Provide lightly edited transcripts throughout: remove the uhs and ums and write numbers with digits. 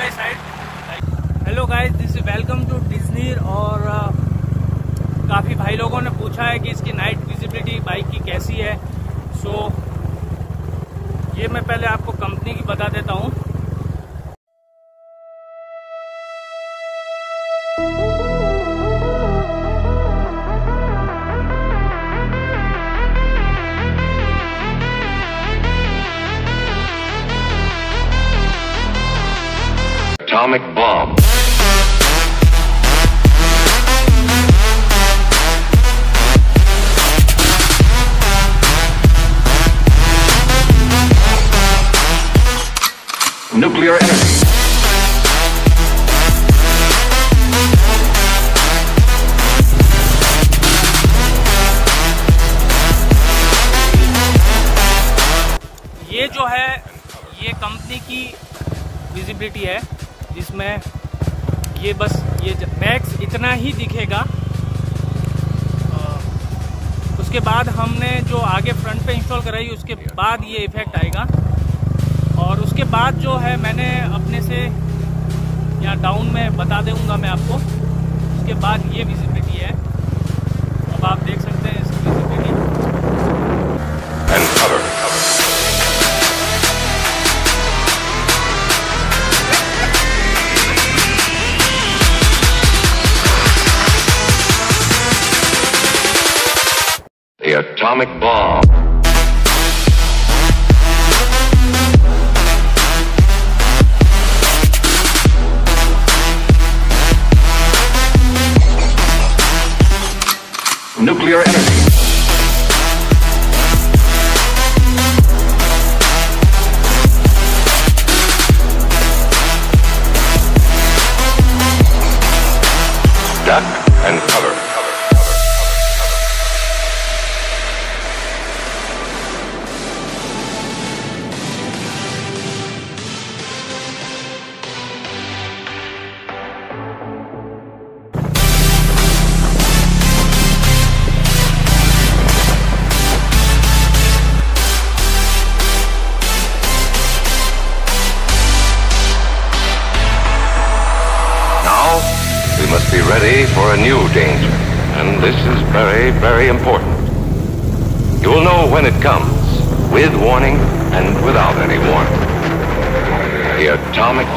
by side. Hello guys, this is welcome to Disney. और काफ़ी भाई लोगों ने पूछा है कि इसकी नाइट विजिबिलिटी बाइक की कैसी है। सो ये मैं पहले आपको कंपनी की बता देता हूँ। Atomic bomb. Nuclear energy. ये जो है ये कंपनी की विजिबिलिटी है, जिसमें ये बस ये मैक्स इतना ही दिखेगा। उसके बाद हमने जो आगे फ्रंट पे इंस्टॉल कराई उसके बाद ये इफेक्ट आएगा। और उसके बाद जो है मैंने अपने से यहाँ डाउन में बता दूंगा मैं आपको। उसके बाद ये विजिबिलिटी है, अब आप देख सकते हैं इसकी visibility. The atomic bomb. Nuclear energy. Duck and cover. Must be ready for a new danger, and this is very, very important. You will know when it comes, with warning and without any warning. The atomic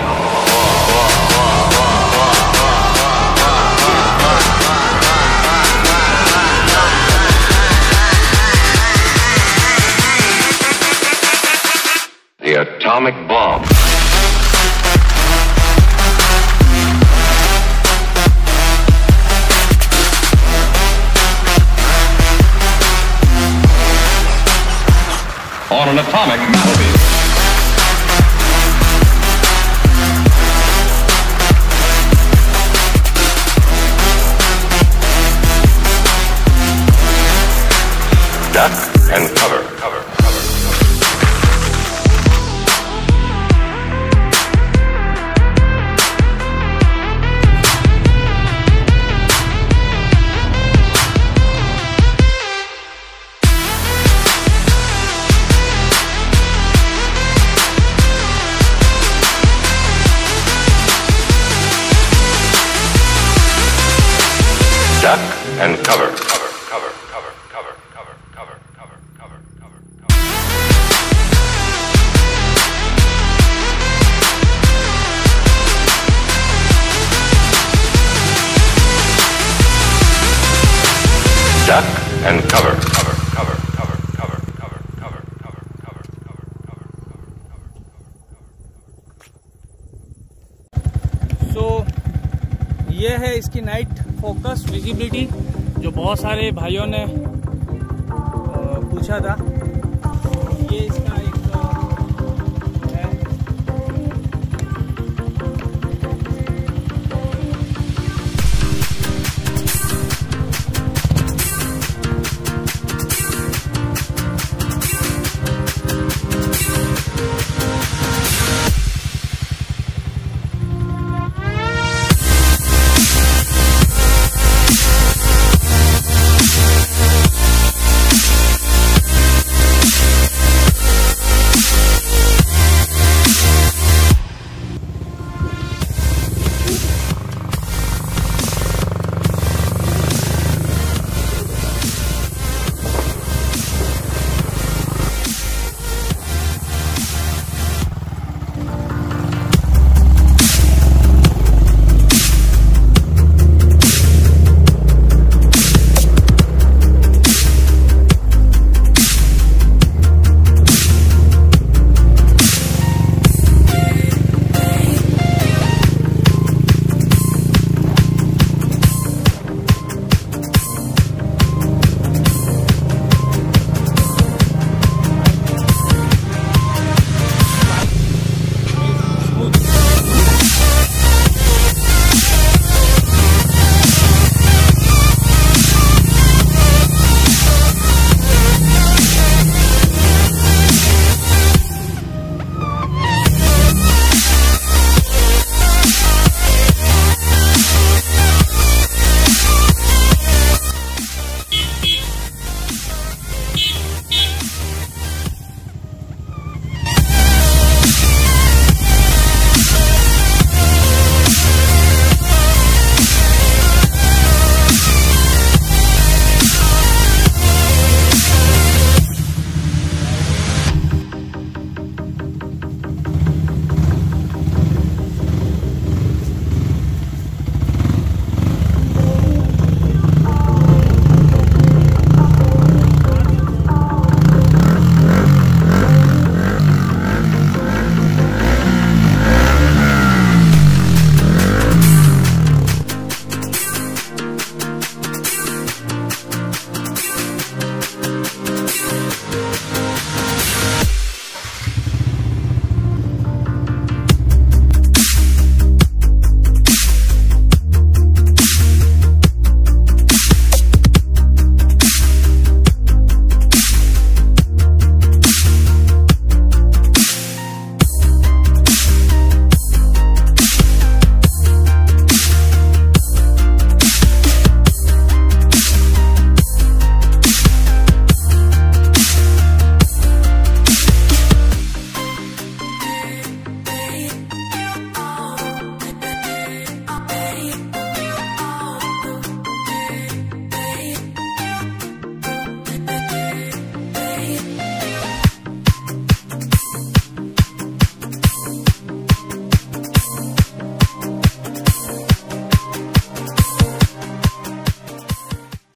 bomb. The atomic bomb. On an atomic battlefield. Duck and cover. Duck and cover. Cover, cover, cover, cover, cover, cover, cover, cover, cover, cover. Duck and cover. Cover, cover, cover, cover, cover, cover, cover, cover, cover, cover, cover. So ये है इसकी night focus visibility जो बहुत सारे भाइयों ने पूछा था। ये इसका